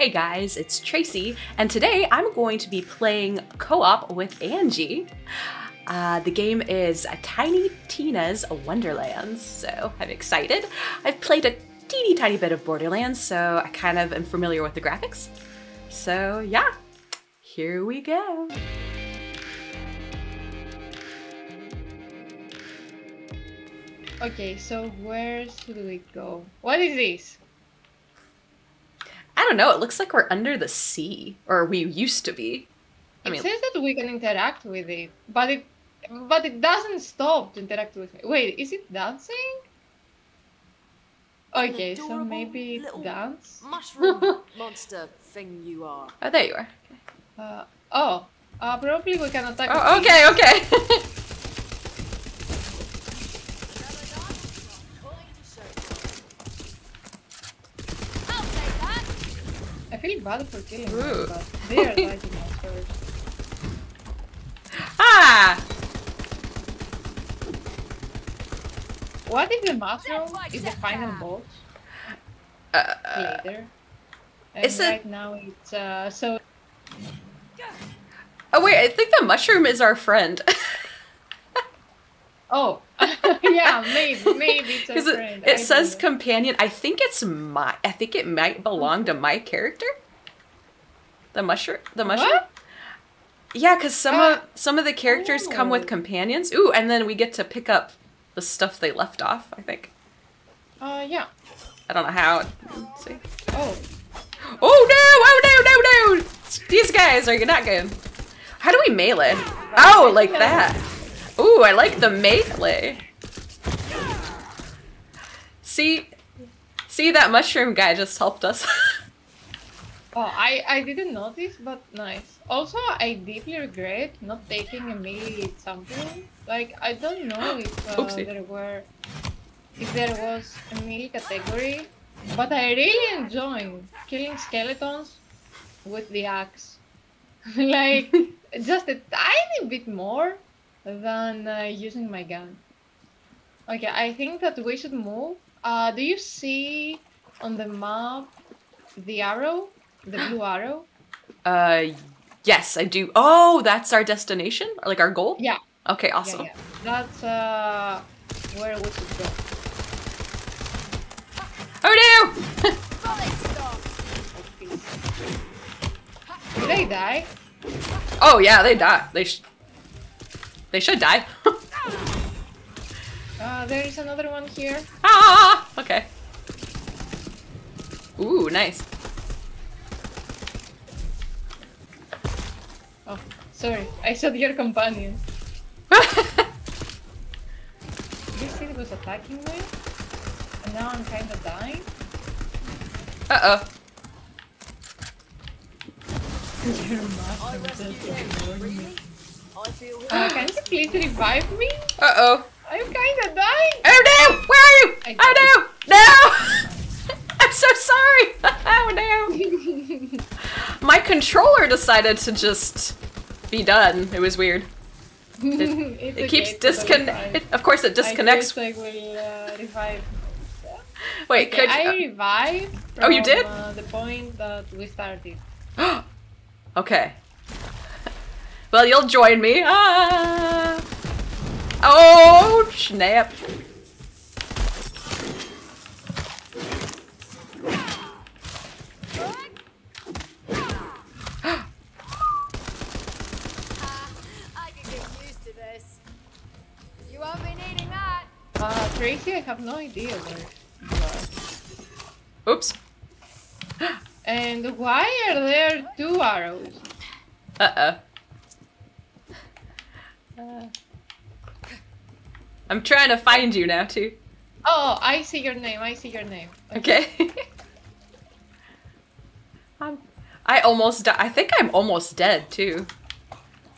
Hey guys, it's Tracy, and today I'm going to be playing co-op with Angie. The game is Tiny Tina's Wonderlands, so I'm excited. I've played a teeny tiny bit of Borderlands, so I kind of am familiar with the graphics. So yeah, here we go. Okay, so where should we go? What is this? I don't know, it looks like we're under the sea, or we used to be. I mean, it says that we can interact with it, but it doesn't stop to interact with me. Wait, is it dancing? Okay, so maybe it dance? Mushroom monster thing you are. Oh, there you are. Probably we can attack. Oh, okay, okay. I feel bad for killing them, but they are lighting us first. Ah! What if the mushroom is the final boss? Later. And right now it's so... Oh wait, I think the mushroom is our friend. Oh, yeah, maybe it's a friend. It says companion. I think it's I think it might belong to my character. The mushroom. What? Yeah, because some of the characters come with companions. Ooh, and then we get to pick up the stuff they left off, I think. Yeah. I don't know how. Let's see. Oh. Oh no! No! These guys are not good. How do we melee? Oh, like that. Ooh, I like the melee. See, that mushroom guy just helped us. Oh, I didn't notice, but nice. Also, I deeply regret not taking a melee something. Like, I don't know if there was a melee category, but I really enjoyed killing skeletons with the axe. Like, just a tiny bit more than using my gun. Okay, I think that we should move. Do you see on the map the arrow? The blue arrow? Yes, I do. Oh, that's our destination? Like our goal? Yeah. Okay, awesome. Yeah, yeah. That's where we should go. Oh no! Did they die? Oh yeah, they died. They should die. There is another one here. Ah! Okay. Ooh, nice. Oh, sorry. I shot your companion. This thing was attacking me, and now I'm kind of dying. Uh-oh. Your master can you please revive me? Uh-oh. I'm kinda dying! Oh no! Where are you? Oh no! No! I'm so sorry! Oh no! My controller decided to just be done. It was weird. It keeps disconnecting. Of course it disconnects. I guess I will revive. Wait, okay, could you? I revived from, you did? The point that we started. Okay. Well, you'll join me. Ah! Oh, snap. I could get used to this. You won't be needing that. Tracy, I have no idea where you are. Oops. And why are there two arrows? Uh-oh. I'm trying to find you now, too. Oh, I see your name. I see your name. Okay. I almost died. I think I'm almost dead, too.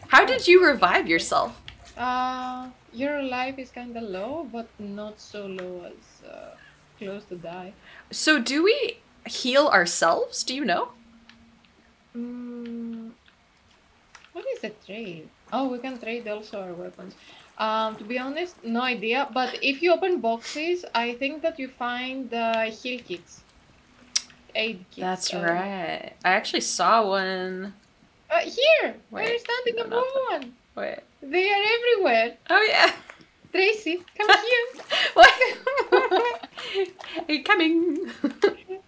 How did you revive yourself? Your life is kind of low, but not so low as close to die. So do we heal ourselves? Do you know? What is the trade? Oh, we can trade also our weapons. To be honest, no idea. But if you open boxes, I think that you find heal kits. 8 gigs. That's right. I actually saw one. Here! Wait, we're standing on one! Wait. They are everywhere. Oh, yeah. Tracy, come here. What? Are you coming?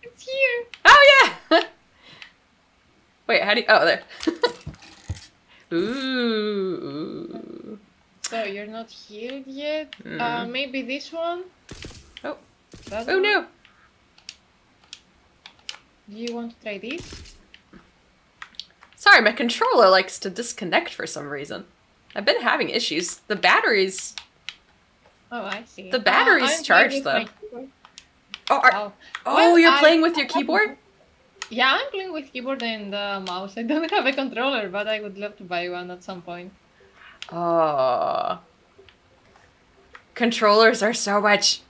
It's here. Oh, yeah. Wait, how do you... Oh, there. Ooh. So, you're not healed yet. Mm. Maybe this one. Oh. That oh, one? No. Do you want to try this? Sorry, my controller likes to disconnect for some reason. I've been having issues. The batteries... Oh, I see. The batteries charged, though. Oh, you're playing with your keyboard? Yeah, I'm playing with keyboard and mouse. I don't have a controller, but I would love to buy one at some point. Oh. Controllers are so much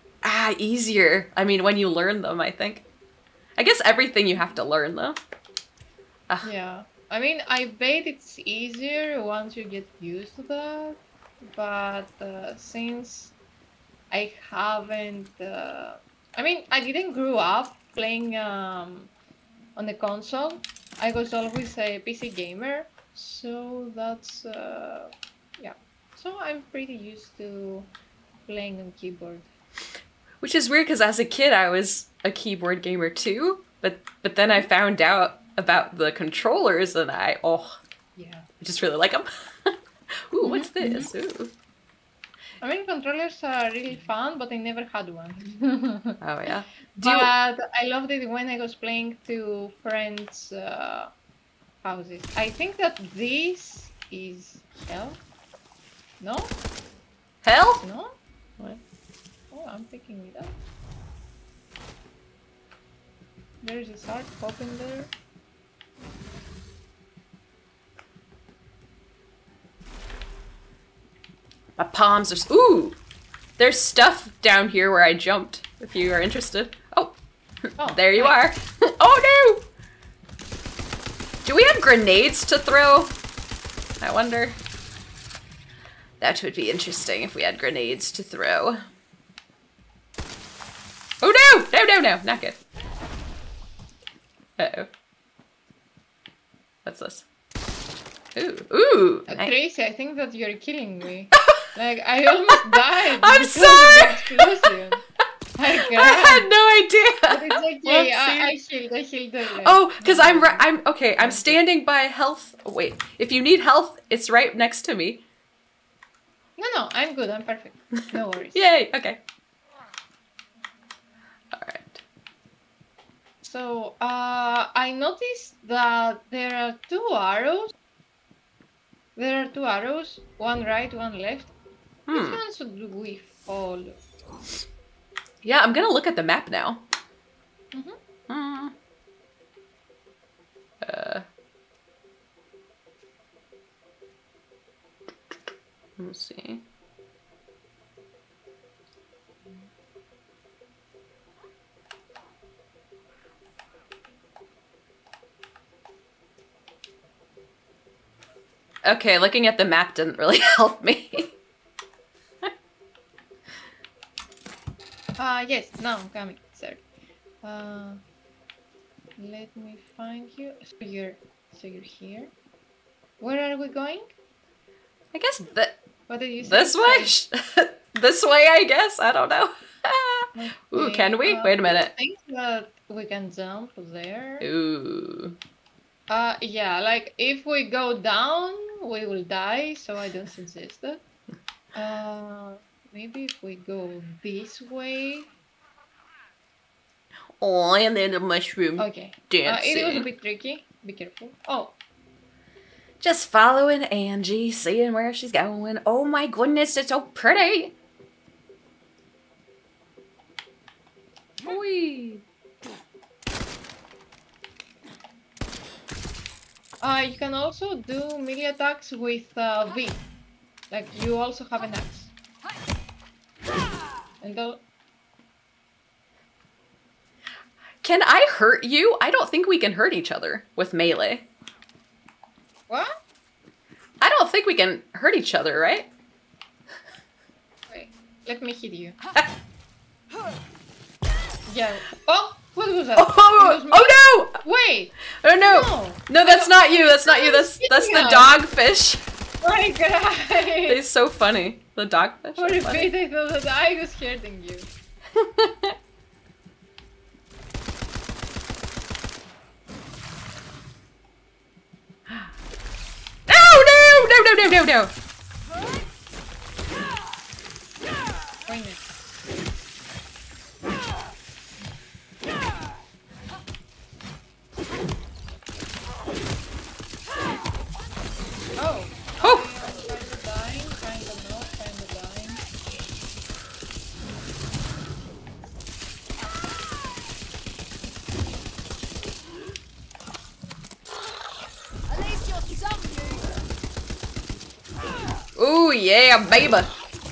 easier. I mean, when you learn them, I think. I guess everything you have to learn, though. Yeah. I mean, I bet it's easier once you get used to that, but since... I haven't, I mean, I didn't grow up playing on the console. I was always a PC gamer, so that's, yeah. So I'm pretty used to playing on keyboard. Which is weird, because as a kid, I was a keyboard gamer too, but then I found out about the controllers, and I just really like them. Ooh, what's this? Ooh. I mean, controllers are really fun, but I never had one. Oh, yeah? But I loved it when I was playing to friends' houses. I think that this is hell. No? Hell? No? What? Oh, I'm picking it up. There's a shark popping there. My palms are... Ooh! There's stuff down here where I jumped, if you are interested. Oh! There you are! Oh no! Do we have grenades to throw? I wonder. That would be interesting if we had grenades to throw. Oh no! No, no, no! Not good. Uh-oh. What's this? Ooh! Ooh! Nice. Tracy, I think that you're killing me. Like, I almost died. I'm sorry! I had no idea. But it's okay. I healed. Oh, because I'm okay. I'm standing by health. Oh, wait, if you need health, it's right next to me. No, no, I'm good. I'm perfect. No worries. Yay! Okay. All right. So, I noticed that there are two arrows. There are two arrows, one right, one left. Which one should we follow? Yeah, I'm gonna look at the map now. Mm-hmm. Let's see. Okay, looking at the map didn't really help me. Yes, now I'm coming, sir. Let me find you. So you're here. Where are we going? I guess what did you say? This way? This way, I guess? I don't know. Okay, ooh, can we? Wait a minute. I think that we can jump there. Ooh. Yeah, like, if we go down, we will die, so I don't suggest that. Maybe if we go this way... Oh, and then the mushroom dancing. It was a bit tricky. Be careful. Oh. Just following Angie, seeing where she's going. Oh my goodness, it's so pretty! Oi! You can also do melee attacks with V. Like, you also have an axe. And can I hurt you? I don't think we can hurt each other with melee. What? I don't think we can hurt each other, right? Wait, let me hit you. Yeah. Oh! What was that? Oh no! Wait! Oh no! No, that's not you. That's not you. That's the dogfish. Oh my god! They're so funny. The dogfish. What if they thought that I was hurting you? No! Yeah, baby!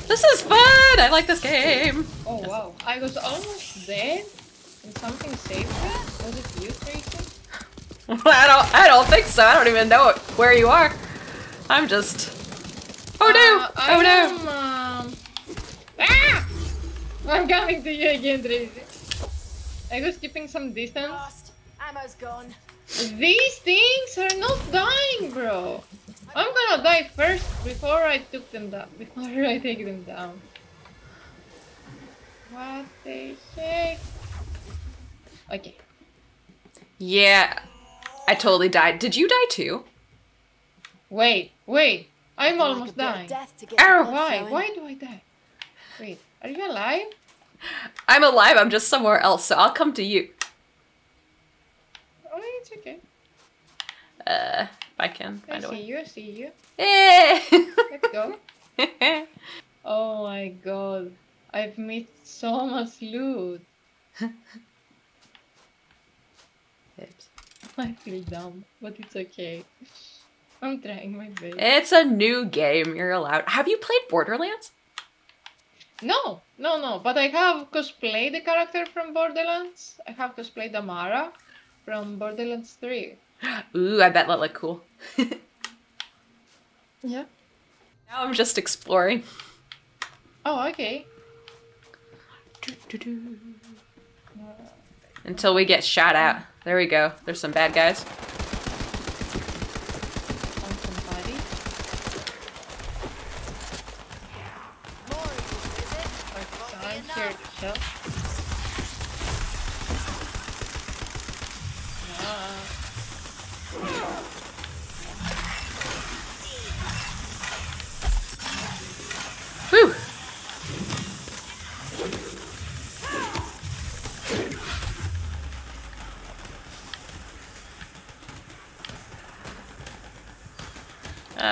This is fun! I like this game! Oh wow, I was almost dead and something saved me? Was it you, Tracy? I don't think so, I don't even know where you are. I'm just... Oh no! Oh no! Ah! I'm coming to you again, Tracy. I was keeping some distance. Lost. Ammo's gone. These things are not dying, bro! I'm gonna die first before I take them down. What the heck? Okay. Yeah, I totally died. Did you die too? Wait. I'm almost dying. Ow! Why? Why do I die? Wait, are you alive? I'm alive. I'm just somewhere else, so I'll come to you. Oh, it's okay. I can. I see you, I see you. Hey! Let's go. Oh my god. I've missed so much loot. Oops. I feel dumb, but it's okay. I'm trying my best. It's a new game, you're allowed. Have you played Borderlands? No. But I have cosplayed the character from Borderlands. I have cosplayed Amara from Borderlands 3. Ooh, I bet that looked cool. Yeah. Now I'm just exploring. Oh, okay. Until we get shot at. There we go. There's some bad guys.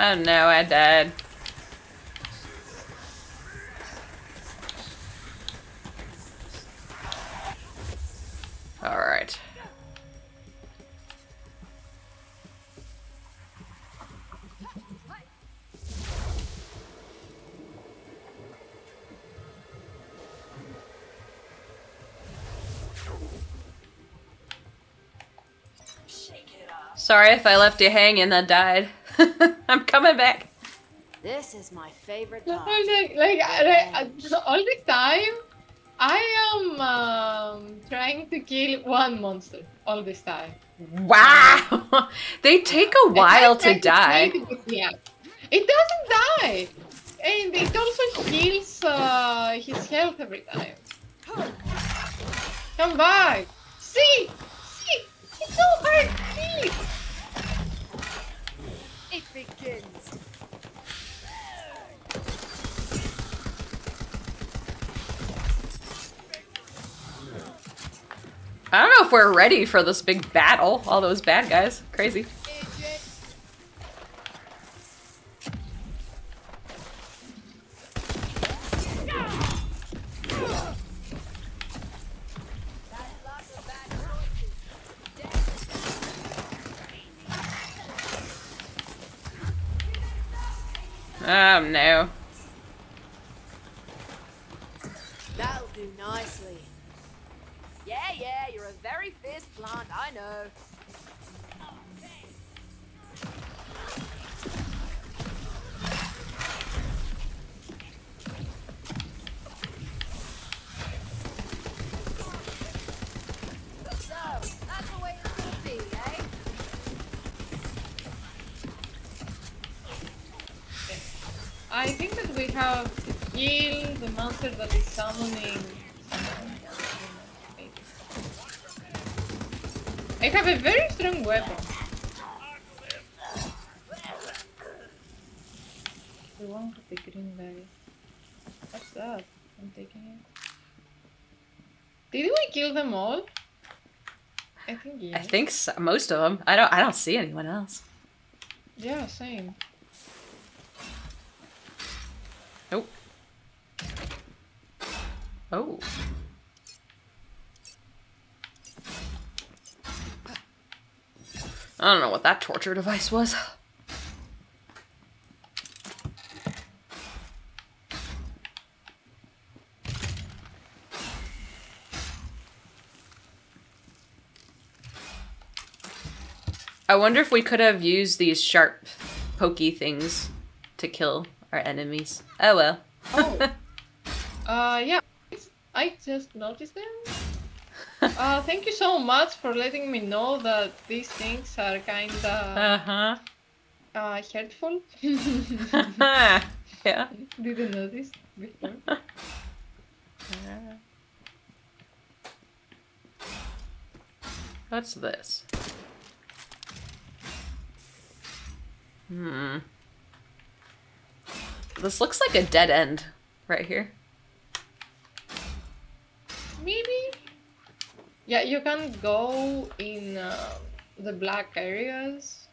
Oh no, I died. Alright. Sorry if I left you hanging, I died. I'm coming back. This is my favorite part. All the time, I am trying to kill one monster all this time. Wow, they take a while to die. It doesn't die, and it also heals his health every time. Come back. See, it's so hard to kill. It begins. I don't know if we're ready for this big battle. All those bad guys. Crazy. Oh no. That'll do nicely. Yeah, you're a very fierce plant, I know. I think that we have to kill the monster that is summoning. I have a very strong weapon. The one with the green berry. What's that? I'm taking it. Did we kill them all? I think yes. I think so, most of them. I don't see anyone else. Yeah, same. Oh. Oh. I don't know what that torture device was. I wonder if we could have used these sharp, pokey things to kill our enemies. Oh well. Oh. Yeah. I just noticed them. Thank you so much for letting me know that these things are kinda... hurtful. Yeah. Didn't notice before. What's this? Hmm. This looks like a dead end right here. Maybe? Yeah, you can go in the black areas.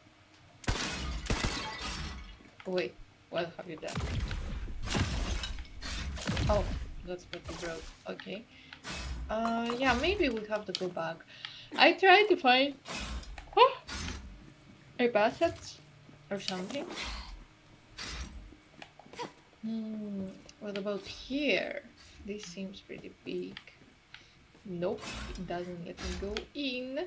Wait, what have you done? Oh, that's what you broke. Okay. Yeah, maybe we have to go back. I tried to find a passage. Or something. What about here? This seems pretty big. Nope, it doesn't let me go in.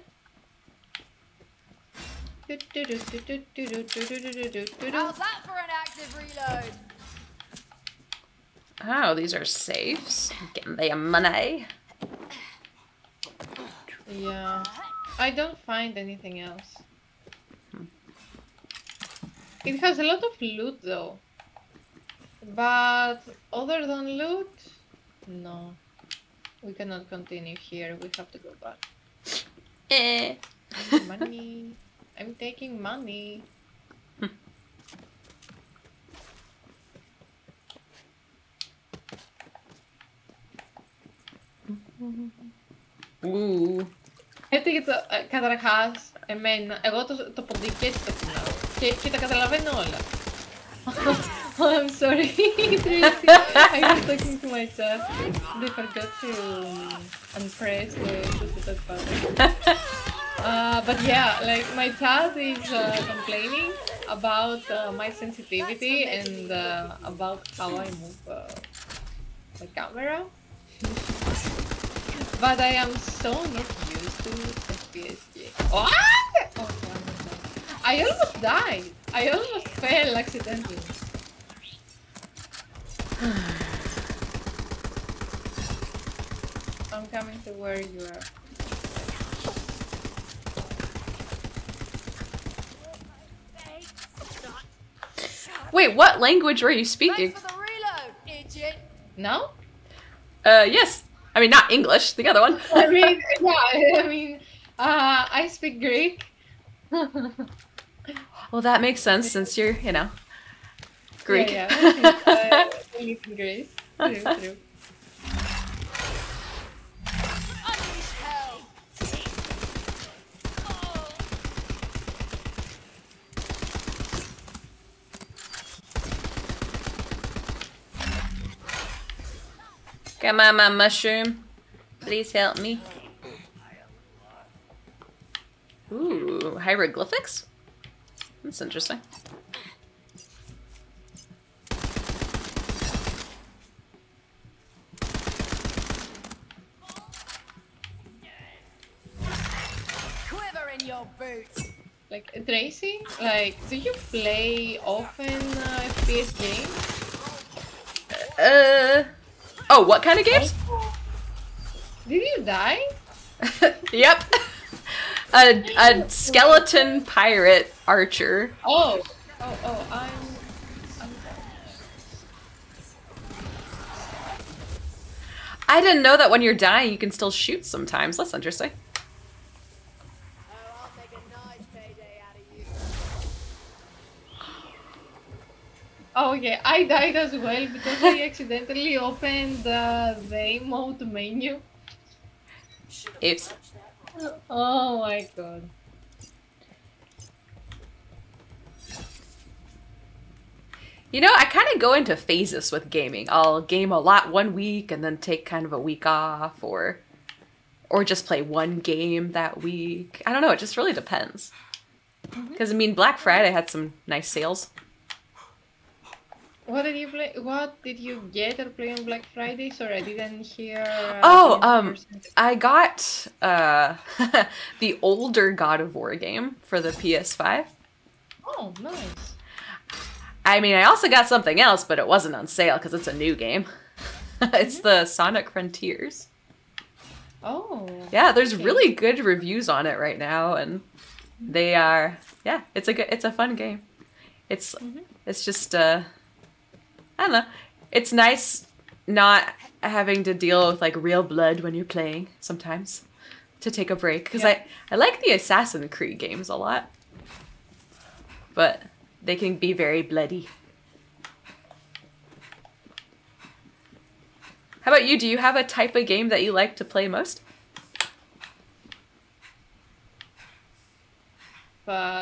How's that for an active reload? Oh, these are safes. Getting their money. Yeah, I don't find anything else. It has a lot of loot though, but other than loot, no, we cannot continue here, we have to go back. Eh. Money, I'm taking money. Ooh. Έφτιαξε καταρχάς εμένα, εγώ το ποντίκι έτσι το κουνάω. Και τα καταλαβαίνω όλα. Oh, I'm sorry. I was talking to my chat. They forgot to unpress the button. But yeah, like my chat is complaining about my sensitivity and about how I move the camera. But I am so not used to FPS games. What? Oh, I almost died! I almost fell accidentally. I'm coming to where you are. Wait, what language were you speaking? Thanks for the reload, idiot. No? Yes. I mean, not English, the other one. I mean, yeah, I mean, I speak Greek. Well, that makes sense since you're, you know, Greek. Yeah, yeah. I live in Greece. True, true. Come on, my mushroom. Please help me. Ooh, hieroglyphics? That's interesting. Quiver in your boots. Like Tracy, like do you play often FPS games? Oh, what kind of games? Did you die? Yep. A skeleton pirate archer. Oh, I'm sorry. I didn't know that when you're dying, you can still shoot sometimes. That's interesting. Oh, I'll take a nice payday out of you. Oh yeah, I died as well because I accidentally opened the emote menu. Oops. Oh my god. You know, I kind of go into phases with gaming. I'll game a lot one week and then take kind of a week off, or just play one game that week. I don't know, it just really depends. Because, I mean, Black Friday had some nice sales. What did you play? What did you get or play on Black Friday? Sorry, I didn't hear. I got the older God of War game for the PS5. Oh, nice. I mean, I also got something else, but it wasn't on sale because it's a new game. It's the Sonic Frontiers. Oh. Yeah, there's really good reviews on it right now, and they are. Yeah, it's a good, it's a fun game. It's it's just. I don't know. It's nice not having to deal with like real blood when you're playing sometimes, to take a break, because I like the Assassin's Creed games a lot, but they can be very bloody. How about you? Do you have a type of game that you like to play most?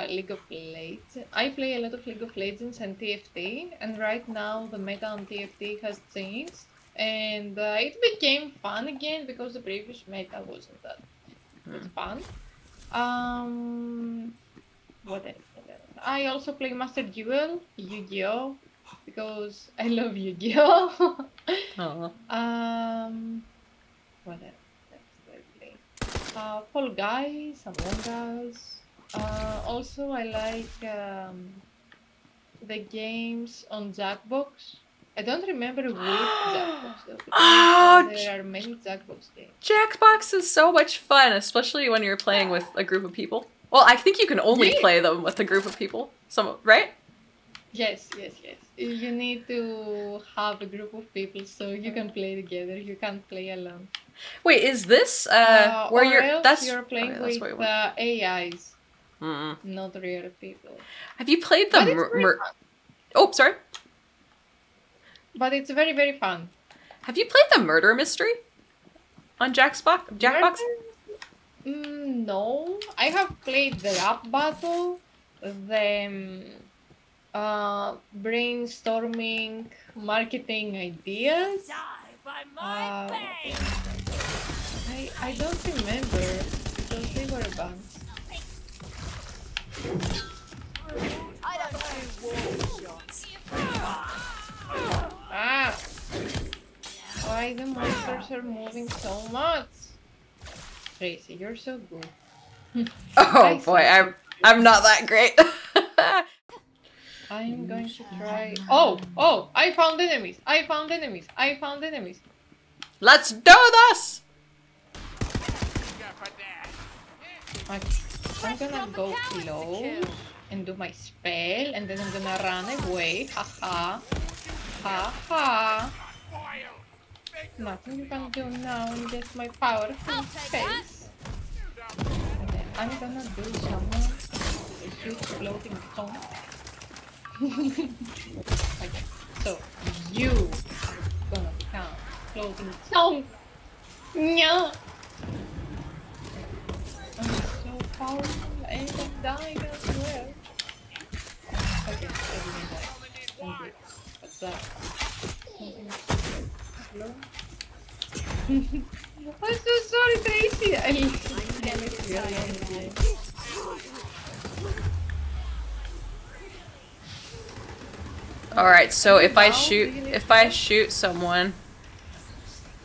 League of Legends. I play a lot of League of Legends and TFT, and right now the meta on TFT has changed, and it became fun again because the previous meta wasn't that fun. What else? I also play Master Duel, Yu-Gi-Oh! Because I love Yu-Gi-Oh! What else? I play? Fall Guys, Among Us. Also, I like the games on Jackbox. I don't remember which Jackbox though. Oh, there are many Jackbox games. Jackbox is so much fun, especially when you're playing with a group of people. Well, I think you can only play them with a group of people, right? Yes, yes, yes. You need to have a group of people so you can play together. You can't play alone. Wait, is this where or you're? Else that's you're playing with AIs. Not real people. Have you played the... Oh, sorry. But it's very, very fun. Have you played the murder mystery on Jackbox? No. I have played the rap battle, the brainstorming, marketing ideas. Die by my I don't remember because they were banned. I don't know. Ah! Why the monsters are moving so much? Tracy, you're so good. Oh boy, I'm not that great. I'm going to try. Oh, oh! I found enemies. I found enemies. I found enemies. Let's do this. I'm gonna go close and do my spell, and then I'm gonna run away. Ha ha. Ha ha. Nothing you can do now and get my power from space. And then I'm gonna do some huge floating song. Okay, so you are gonna become floating song. Yeah. Oh, I end up dying as well. Okay, everyone died. What's that? Hello? I'm so sorry, Tracy! I mean, alright, so if I shoot, someone...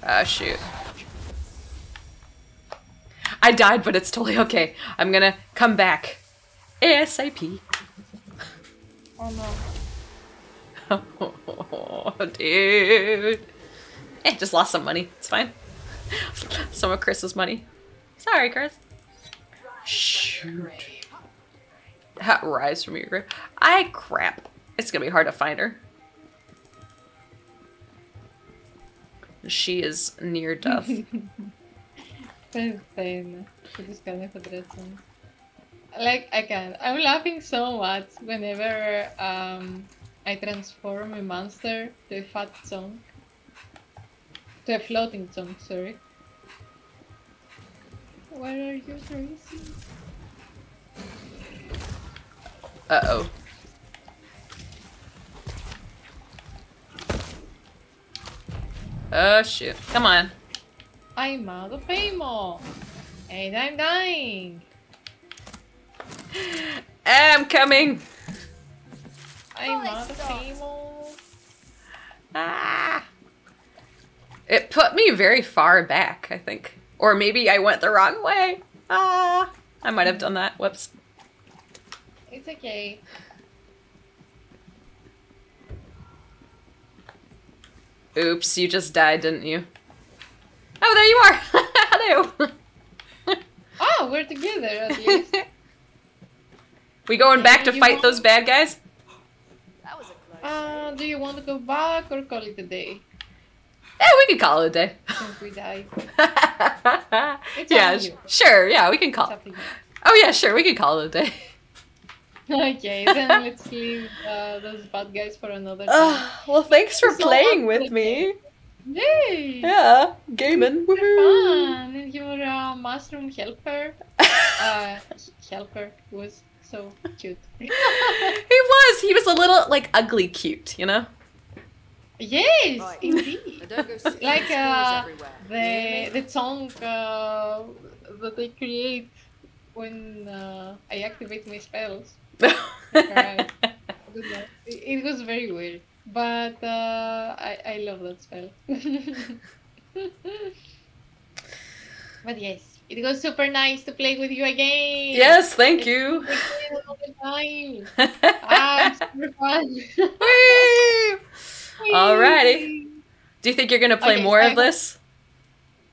Oh, shoot. I died, but it's totally okay. I'm gonna come back ASAP. Oh no. Oh, dude. Eh, just lost some money. It's fine. Some of Chris's money. Sorry, Chris. Shoot. Rise from your grave. I crap. It's gonna be hard to find her. She is near death. Insane. Like, I can't. I'm laughing so much whenever I transform my monster to a fat chunk. To a floating chunk, sorry. Where are you racing? Uh-oh. Oh shoot, come on. I'm out of ammo. And I'm dying. I'm coming. I'm out of ammo. Ah. It put me very far back, I think. Or maybe I went the wrong way. Ah. I might have done that. Whoops. It's okay. Oops, you just died, didn't you? Oh, there you are! Hello! Oh, we're together at least. We going back to fight those bad guys? That was a close. Do you want to go back or call it a day? Yeah, we can call it a day. Since we died. Yeah, sure, yeah, we can call it. Oh yeah, sure, we can call it a day. Okay, then let's leave those bad guys for another time. Well, thanks for playing with me. Yay! Yeah, gaming. Woohoo! Fun. And your mushroom helper. Helper was so cute. He was. He was a little like ugly cute, you know. Yes, right. Indeed. Like the tongue that they create when I activate my spells. It was very weird, but I love that spell. But yes, it was super nice to play with you again. Yes, thank you. Thank you. Ah, super fun. Alrighty. Do you think you're gonna play more of this?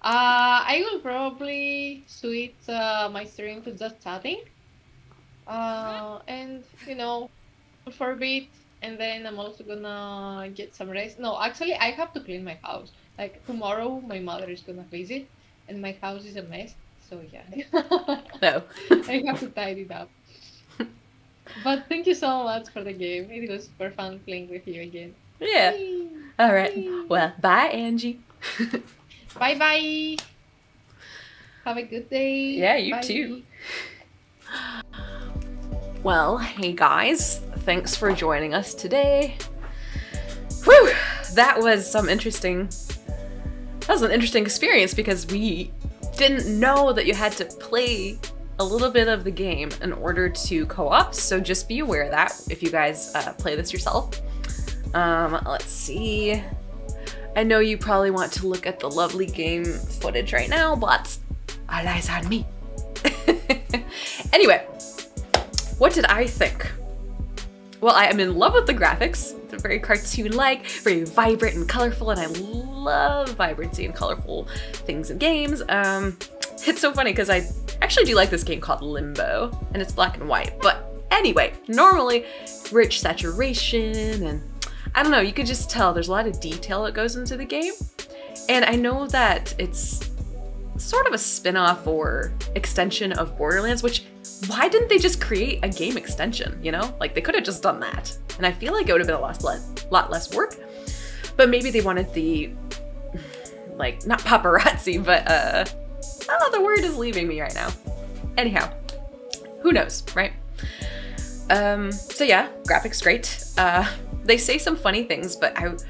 I will probably switch my stream to just chatting. And, you know, for a bit, and then I'm also gonna get some rest. No, actually, I have to clean my house. Like, tomorrow, my mother is gonna visit, and my house is a mess, so yeah. No. I have to tidy it up. But thank you so much for the game. It was super fun playing with you again. Yeah. Alright. Well, bye, Angie. Bye-bye. Have a good day. Yeah, you too. Well, hey guys, thanks for joining us today. Whew, that was an interesting experience because we didn't know that you had to play a little bit of the game in order to co-op, so just be aware of that if you guys play this yourself. Let's see. I know you probably want to look at the lovely game footage right now, but all eyes on me. Anyway. What did I think? Well, I am in love with the graphics. They're very cartoon-like, very vibrant and colorful, and I love vibrancy and colorful things in games. It's so funny because I actually do like this game called Limbo, and it's black and white. But anyway, normally rich saturation, and I don't know, you could just tell there's a lot of detail that goes into the game. And I know that it's sort of a spin-off or extension of Borderlands, which why didn't they just create a game extension, you know? Like, they could have just done that. And I feel like it would have been a lot less work. But maybe they wanted the, like, not paparazzi, but, oh, the word is leaving me right now. Anyhow, who knows, right? So yeah, graphics great. They say some funny things, but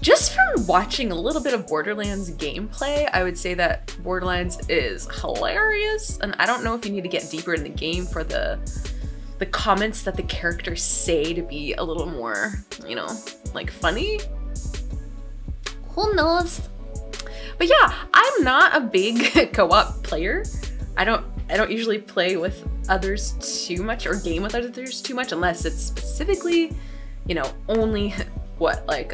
just from watching a little bit of Borderlands gameplay, I would say that Borderlands is hilarious, and I don't know if you need to get deeper in the game for the comments that the characters say to be a little more, you know, like funny. Who knows? But yeah, I'm not a big co-op player. I don't usually play with others too much or game with others too much unless it's specifically, you know, only what, like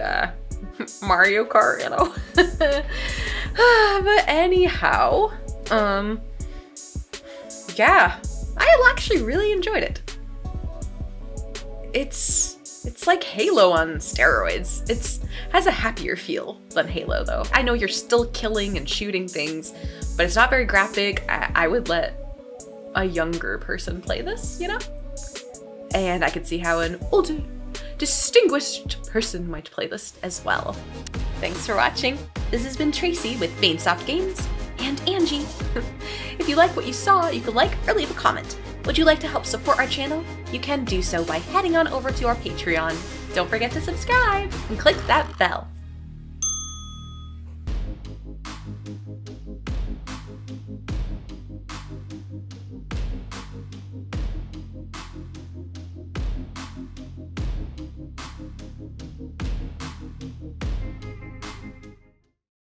Mario Kart, you know. But anyhow, yeah, I actually really enjoyed it. It's It's like Halo on steroids. It has a happier feel than Halo though. I know you're still killing and shooting things, but it's not very graphic. I would let a younger person play this, you know? And I could see how an older, distinguished person might play this as well. Thanks for watching. This has been Tracy with VainSoftGames and Angie. If you like what you saw, you could like or leave a comment. Would you like to help support our channel? You can do so by heading on over to our Patreon. Don't forget to subscribe and click that bell.